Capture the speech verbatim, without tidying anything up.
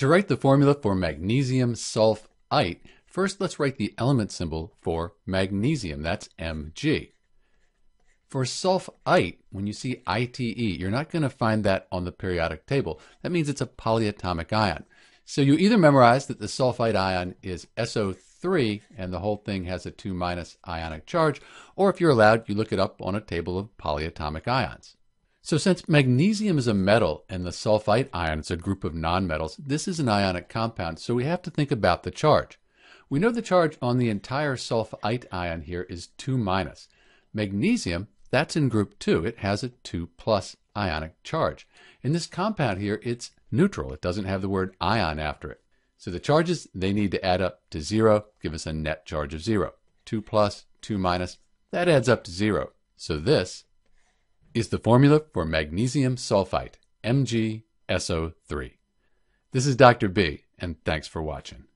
To write the formula for magnesium sulfite, first let's write the element symbol for magnesium, that's Mg. For sulfite, when you see ite, you're not going to find that on the periodic table. That means it's a polyatomic ion. So you either memorize that the sulfite ion is S O three and the whole thing has a two minus ionic charge, or if you're allowed, you look it up on a table of polyatomic ions. So since magnesium is a metal and the sulfite ion is a group of nonmetals, this is an ionic compound, so we have to think about the charge. We know the charge on the entire sulfite ion here is two minus. Magnesium, that's in group two, it has a two plus ionic charge. In this compound here, it's neutral. It doesn't have the word ion after it. So the charges, they need to add up to zero, give us a net charge of zero. two plus, two minus, that adds up to zero. So this is the formula for magnesium sulfite, M G S O three. This is Doctor B, and thanks for watching.